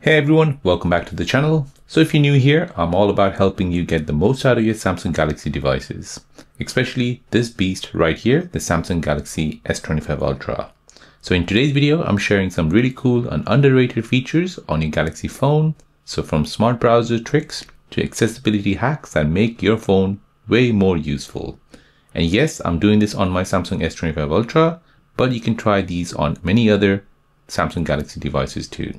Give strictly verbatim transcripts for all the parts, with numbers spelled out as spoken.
Hey everyone, welcome back to the channel. So if you're new here, I'm all about helping you get the most out of your Samsung Galaxy devices, especially this beast right here, the Samsung Galaxy S twenty-five Ultra. So in today's video, I'm sharing some really cool and underrated features on your Galaxy phone. So from smart browser tricks to accessibility hacks that make your phone way more useful. And yes, I'm doing this on my Samsung S twenty-five Ultra, but you can try these on many other Samsung Galaxy devices too.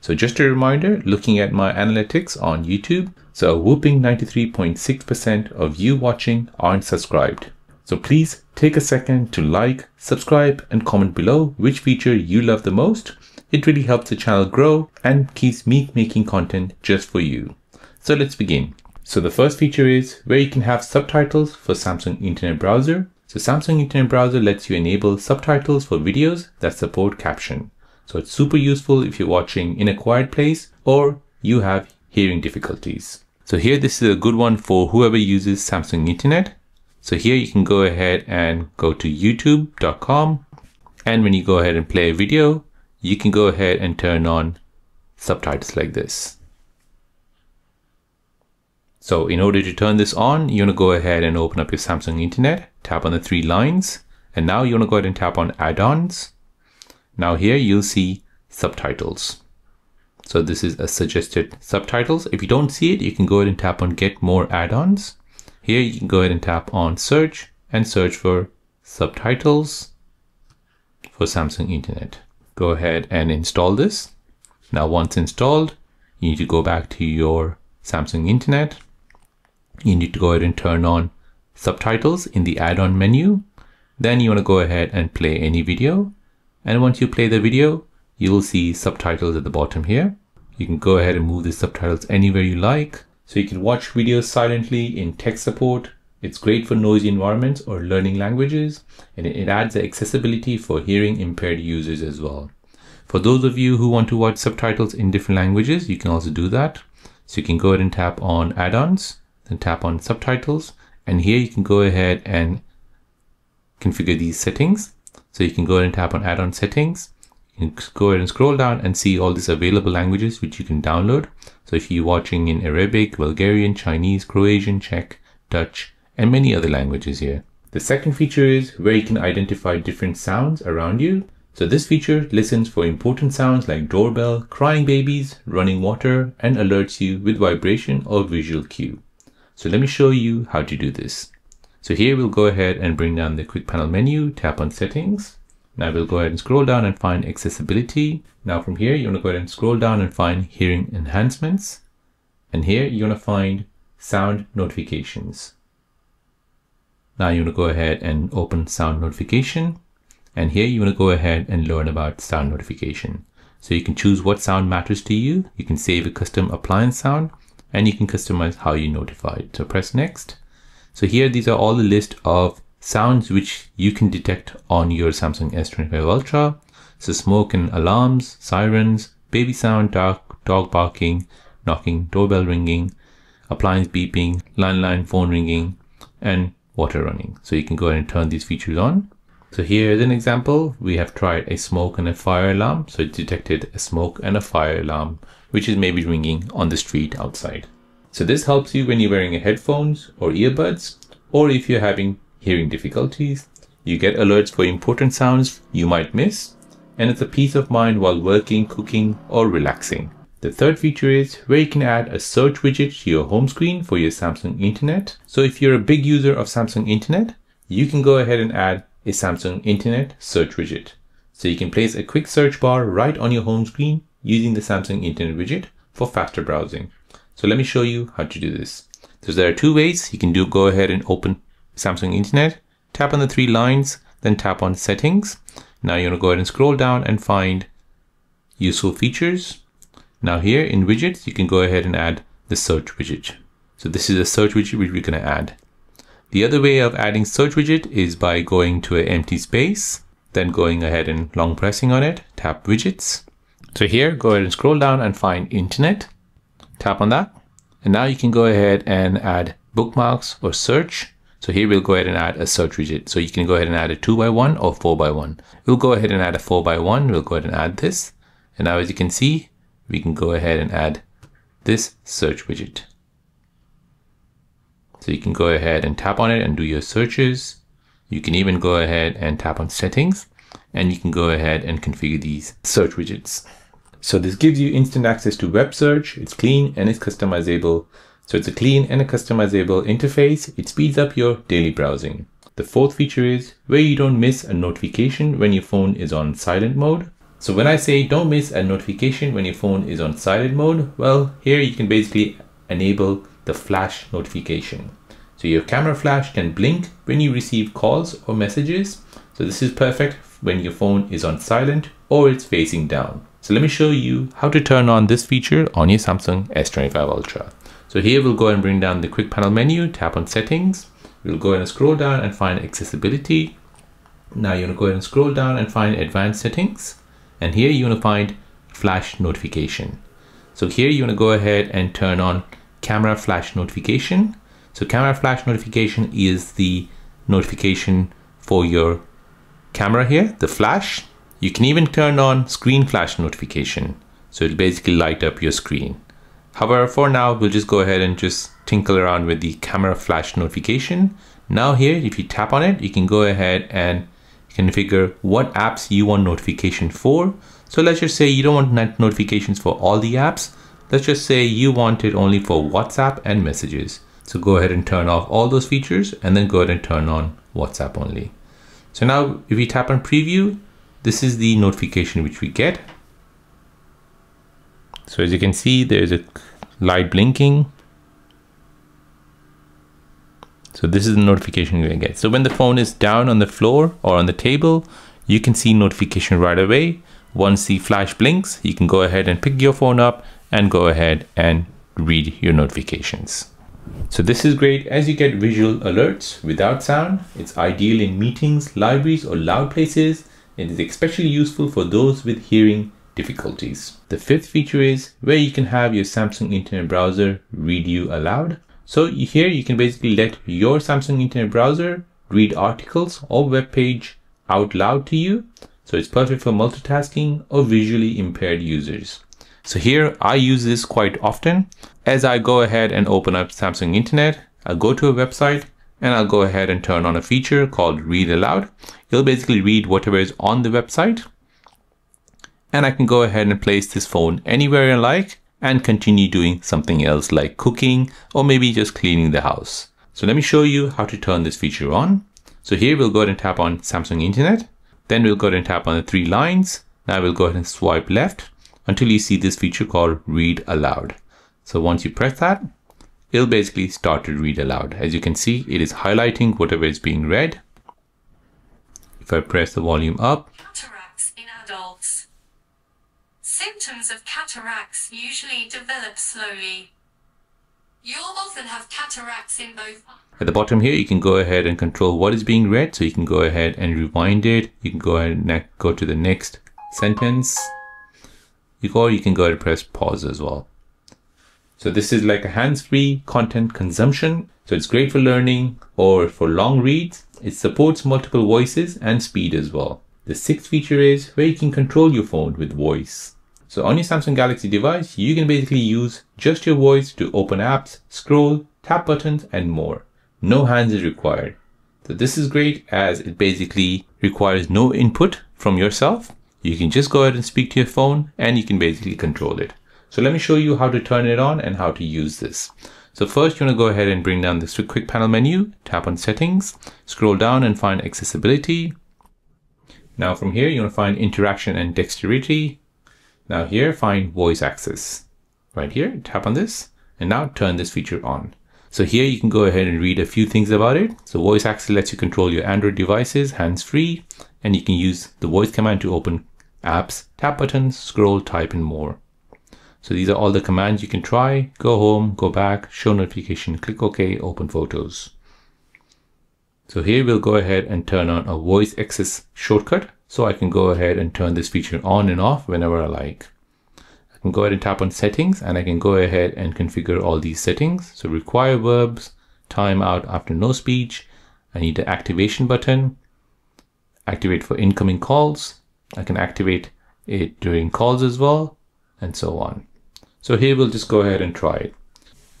So just a reminder, looking at my analytics on YouTube, so a whooping ninety-three point six percent of you watching aren't subscribed. So please take a second to like, subscribe, and comment below which feature you love the most. It really helps the channel grow and keeps me making content just for you. So let's begin. So the first feature is where you can have subtitles for Samsung Internet Browser. So Samsung Internet Browser lets you enable subtitles for videos that support caption. So it's super useful if you're watching in a quiet place or you have hearing difficulties. So here, this is a good one for whoever uses Samsung Internet. So here you can go ahead and go to youtube dot com. And when you go ahead and play a video, you can go ahead and turn on subtitles like this. So in order to turn this on, you want to go ahead and open up your Samsung Internet, tap on the three lines, and now you want to go ahead and tap on add-ons. Now here you'll see subtitles. So this is a suggested subtitles. If you don't see it, you can go ahead and tap on get more add-ons. Here you can go ahead and tap on search and search for subtitles for Samsung Internet. Go ahead and install this. Now once installed, you need to go back to your Samsung Internet. You need to go ahead and turn on subtitles in the add-on menu. Then you want to go ahead and play any video. And once you play the video, you will see subtitles at the bottom here. You can go ahead and move the subtitles anywhere you like. So you can watch videos silently in tech support. It's great for noisy environments or learning languages. And it adds the accessibility for hearing impaired users as well. For those of you who want to watch subtitles in different languages, you can also do that. So you can go ahead and tap on add-ons, then tap on subtitles. And here you can go ahead and configure these settings. So you can go ahead and tap on add-on settings. You can go ahead and scroll down and see all these available languages which you can download. So if you're watching in Arabic, Bulgarian, Chinese, Croatian, Czech, Dutch, and many other languages here. The second feature is where you can identify different sounds around you. So this feature listens for important sounds like doorbell, crying babies, running water, and alerts you with vibration or visual cue. So let me show you how to do this. So here we'll go ahead and bring down the quick panel menu, tap on settings. Now we'll go ahead and scroll down and find accessibility. Now from here, you want to go ahead and scroll down and find hearing enhancements. And here you want to find sound notifications. Now you want to go ahead and open sound notification. And here you want to go ahead and learn about sound notification. So you can choose what sound matters to you. You can save a custom appliance sound and you can customize how you're notified. So press next. So here, these are all the list of sounds which you can detect on your Samsung S twenty-five Ultra. So smoke and alarms, sirens, baby sound, dog, dog barking, knocking, doorbell ringing, appliance beeping, landline phone ringing, and water running. So you can go ahead and turn these features on. So here is an example. We have tried a smoke and a fire alarm. So it detected a smoke and a fire alarm, which is maybe ringing on the street outside. So this helps you when you're wearing headphones or earbuds, or if you're having hearing difficulties. You get alerts for important sounds you might miss, and it's a peace of mind while working, cooking, or relaxing. The third feature is where you can add a search widget to your home screen for your Samsung Internet. So if you're a big user of Samsung Internet, you can go ahead and add a Samsung Internet search widget. So you can place a quick search bar right on your home screen using the Samsung Internet widget for faster browsing. So let me show you how to do this. So there are two ways. You can do go ahead and open Samsung Internet, tap on the three lines, then tap on settings. Now you want to go ahead and scroll down and find useful features. Now here in widgets, you can go ahead and add the search widget. So this is a search widget which we're going to add. The other way of adding search widget is by going to an empty space, then going ahead and long pressing on it, tap widgets. So here, go ahead and scroll down and find internet. Tap on that, and now you can go ahead and add bookmarks or search. So here we'll go ahead and add a search widget. So you can go ahead and add a two by one or four by one. We'll go ahead and add a four by one. We'll go ahead and add this. And now as you can see, we can go ahead and add this search widget. So you can go ahead and tap on it and do your searches. You can even go ahead and tap on settings, and you can go ahead and configure these search widgets. So this gives you instant access to web search. It's clean and it's customizable. So it's a clean and a customizable interface. It speeds up your daily browsing. The fourth feature is where you don't miss a notification when your phone is on silent mode. So when I say don't miss a notification when your phone is on silent mode, well, here you can basically enable the flash notification. So your camera flash can blink when you receive calls or messages. So this is perfect when your phone is on silent or it's facing down. So let me show you how to turn on this feature on your Samsung S twenty-five Ultra. So here we'll go and bring down the quick panel menu, tap on settings. We'll go and scroll down and find accessibility. Now you want to go ahead and scroll down and find advanced settings. And here you want to find flash notification. So here you want to go ahead and turn on camera flash notification. So camera flash notification is the notification for your camera here, the flash. You can even turn on screen flash notification. So it'll basically light up your screen. However, for now, we'll just go ahead and just tinkle around with the camera flash notification. Now here, if you tap on it, you can go ahead and configure what apps you want notification for. So let's just say you don't want notifications for all the apps. Let's just say you want it only for WhatsApp and messages. So go ahead and turn off all those features and then go ahead and turn on WhatsApp only. So now if we tap on preview, this is the notification which we get. So as you can see, there's a light blinking. So this is the notification you get. So when the phone is down on the floor or on the table, you can see notification right away. Once the flash blinks, you can go ahead and pick your phone up and go ahead and read your notifications. So this is great as you get visual alerts without sound. It's ideal in meetings, libraries, or loud places. It is especially useful for those with hearing difficulties. The fifth feature is where you can have your Samsung Internet Browser read you aloud. So here you can basically let your Samsung Internet Browser read articles or web page out loud to you. So it's perfect for multitasking or visually impaired users. So here I use this quite often. As I go ahead and open up Samsung Internet, I'll go to a website and I'll go ahead and turn on a feature called Read Aloud. It'll basically read whatever is on the website. And I can go ahead and place this phone anywhere I like and continue doing something else like cooking or maybe just cleaning the house. So let me show you how to turn this feature on. So here we'll go ahead and tap on Samsung Internet. Then we'll go ahead and tap on the three lines. Now we'll go ahead and swipe left until you see this feature called Read Aloud. So once you press that, it'll basically start to read aloud. As you can see, it is highlighting whatever is being read. If I press the volume up, symptoms of cataracts usually develop slowly. You'll often have cataracts in both. At the bottom here, you can go ahead and control what is being read. So you can go ahead and rewind it. You can go ahead and go to the next sentence. Or you can go ahead and press pause as well. So this is like a hands-free content consumption. So it's great for learning or for long reads. It supports multiple voices and speed as well. The sixth feature is where you can control your phone with voice. So on your Samsung Galaxy device, you can basically use just your voice to open apps, scroll, tap buttons, and more. No hands is required. So this is great as it basically requires no input from yourself. You can just go ahead and speak to your phone and you can basically control it. So let me show you how to turn it on and how to use this. So first you want to go ahead and bring down this quick panel menu, tap on settings, scroll down and find accessibility. Now from here, you want to find interaction and dexterity. Now here, find voice access. Right here, tap on this and now turn this feature on. So here you can go ahead and read a few things about it. So voice access lets you control your Android devices hands-free, and you can use the voice command to open apps, tap buttons, scroll, type, and more. So these are all the commands you can try. Go home, go back, show notification, click OK, open photos. So here we'll go ahead and turn on a voice access shortcut. So I can go ahead and turn this feature on and off whenever I like. I can go ahead and tap on settings and I can go ahead and configure all these settings. So require verbs, time out after no speech. I need the activation button, activate for incoming calls. I can activate it during calls as well. and so on. So here we'll just go ahead and try it.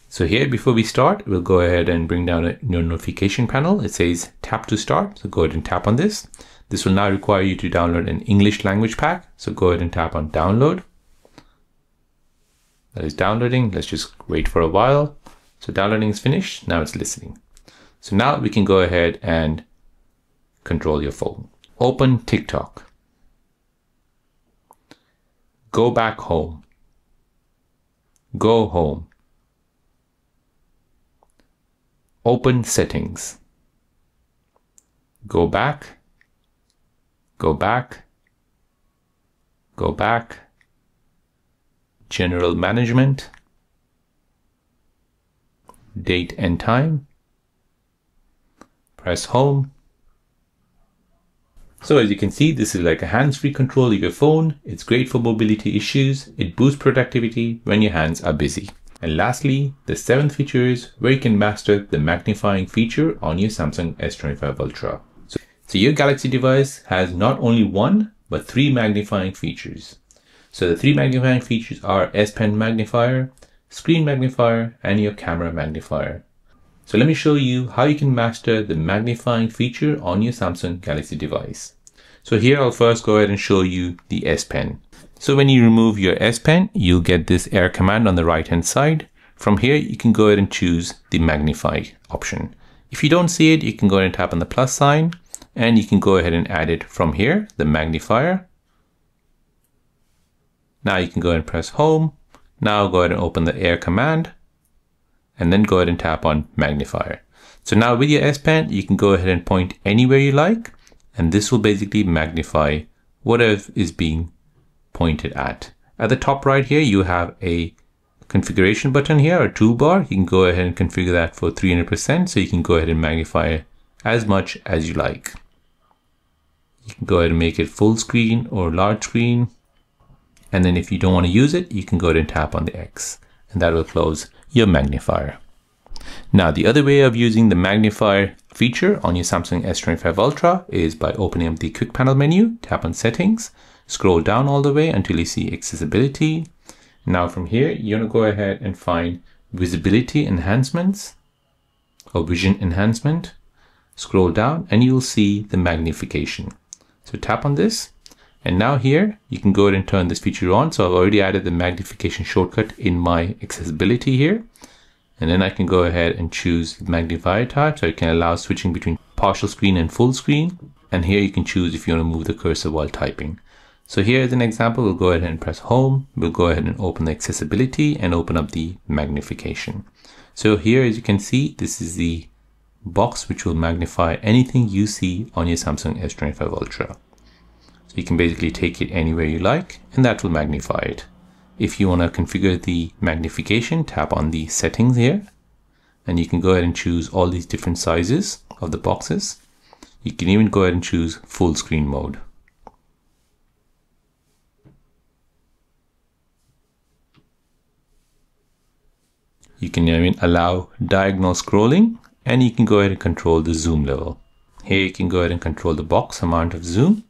So here, before we start, we'll go ahead and bring down a notification panel. It says tap to start. So go ahead and tap on this. This will now require you to download an English language pack. So go ahead and tap on download. That is downloading. Let's just wait for a while. So downloading is finished. Now it's listening. So now we can go ahead and control your phone. Open TikTok. Go back home. Go home. Open settings. Go back. Go back. Go back. General management. Date and time. Press home. So as you can see, this is like a hands-free control of your phone. It's great for mobility issues. It boosts productivity when your hands are busy. And lastly, the seventh feature is where you can master the magnifying feature on your Samsung S twenty-five Ultra. So, so your Galaxy device has not only one, but three magnifying features. So the three magnifying features are S Pen magnifier, screen magnifier, and your camera magnifier. So let me show you how you can master the magnifying feature on your Samsung Galaxy device. So here I'll first go ahead and show you the S Pen. So when you remove your S Pen, you'll get this arrow command on the right hand side. From here, you can go ahead and choose the magnify option. If you don't see it, you can go ahead and tap on the plus sign and you can go ahead and add it from here, the magnifier. Now you can go ahead and press home. Now go ahead and open the arrow command and then go ahead and tap on magnifier. So now with your S Pen, you can go ahead and point anywhere you like, and this will basically magnify whatever is being pointed at. At the top right here, you have a configuration button here, or toolbar. You can go ahead and configure that for three hundred percent. So you can go ahead and magnify as much as you like. You can go ahead and make it full screen or large screen. And then if you don't want to use it, you can go ahead and tap on the X and that will close your magnifier. Now, the other way of using the magnifier feature on your Samsung S twenty-five Ultra is by opening up the quick panel menu, tap on settings, scroll down all the way until you see accessibility. Now from here, you're gonna go ahead and find visibility enhancements or vision enhancement. Scroll down and you'll see the magnification. So tap on this. And now here, you can go ahead and turn this feature on. So I've already added the magnification shortcut in my accessibility here. And then I can go ahead and choose magnifier type. So it can allow switching between partial screen and full screen. And here you can choose if you want to move the cursor while typing. So here is an example. We'll go ahead and press home. We'll go ahead and open the accessibility and open up the magnification. So here, as you can see, this is the box which will magnify anything you see on your Samsung S twenty-five Ultra. So you can basically take it anywhere you like, and that will magnify it. If you want to configure the magnification, tap on the settings here, and you can go ahead and choose all these different sizes of the boxes. You can even go ahead and choose full screen mode. You can even allow diagonal scrolling, and you can go ahead and control the zoom level. Here you can go ahead and control the box amount of zoom,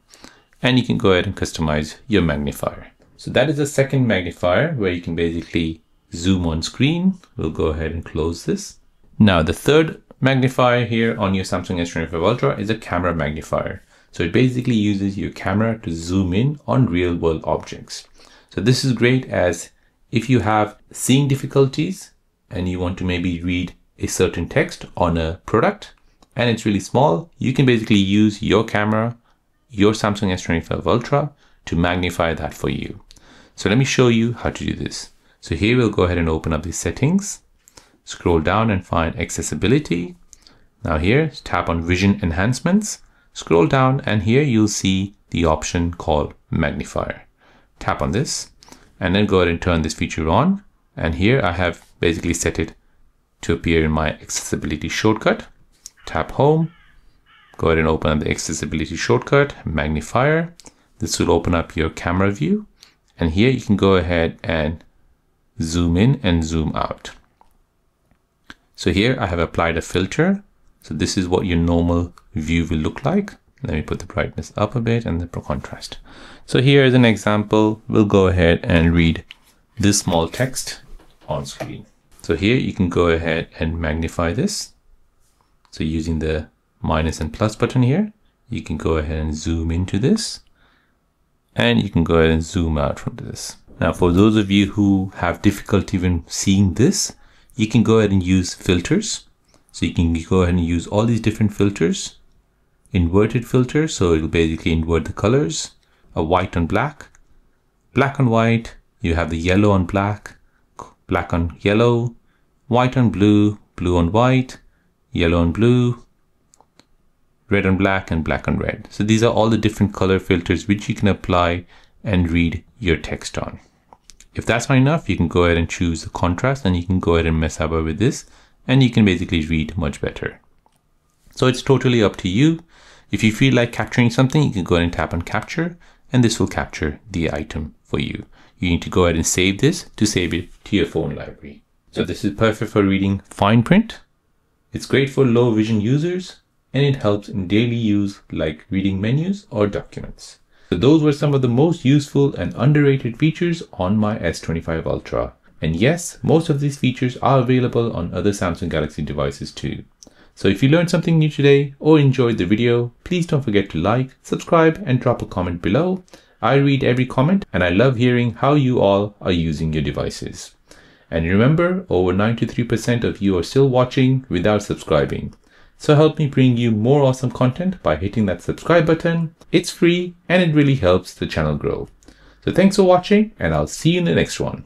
and you can go ahead and customize your magnifier. So that is the second magnifier where you can basically zoom on screen. We'll go ahead and close this. Now the third magnifier here on your Samsung S twenty-five Ultra is a camera magnifier. So it basically uses your camera to zoom in on real world objects. So this is great as if you have seeing difficulties and you want to maybe read a certain text on a product and it's really small, you can basically use your camera, your Samsung S twenty-five Ultra, to magnify that for you. So let me show you how to do this. So here we'll go ahead and open up the settings, scroll down and find accessibility. Now here, tap on vision enhancements, scroll down and here you'll see the option called magnifier. Tap on this and then go ahead and turn this feature on. And here I have basically set it to appear in my accessibility shortcut. Tap home, go ahead and open up the accessibility shortcut, magnifier. This will open up your camera view. And here you can go ahead and zoom in and zoom out. So here I have applied a filter. So this is what your normal view will look like. Let me put the brightness up a bit and the contrast. So here is an example. We'll go ahead and read this small text on screen. So here you can go ahead and magnify this. So using the minus and plus button here, you can go ahead and zoom into this, and you can go ahead and zoom out from this. Now, for those of you who have difficulty even seeing this, you can go ahead and use filters. So you can go ahead and use all these different filters, inverted filter. So it'll basically invert the colors, a white on black, black on white. You have the yellow on black, black on yellow, white on blue, blue on white, yellow on blue, red on black, and black on red. So these are all the different color filters which you can apply and read your text on. If that's not enough, you can go ahead and choose the contrast, and you can go ahead and mess about with this, and you can basically read much better. So it's totally up to you. If you feel like capturing something, you can go ahead and tap on capture, and this will capture the item for you. You need to go ahead and save this to save it to your phone library. So this is perfect for reading fine print. It's great for low vision users, and it helps in daily use like reading menus or documents. So those were some of the most useful and underrated features on my S twenty-five Ultra. And yes, most of these features are available on other Samsung Galaxy devices too. So if you learned something new today or enjoyed the video, please don't forget to like, subscribe, and drop a comment below. I read every comment, and I love hearing how you all are using your devices. And remember, over ninety-three percent of you are still watching without subscribing. So help me bring you more awesome content by hitting that subscribe button. It's free, and it really helps the channel grow. So thanks for watching, and I'll see you in the next one.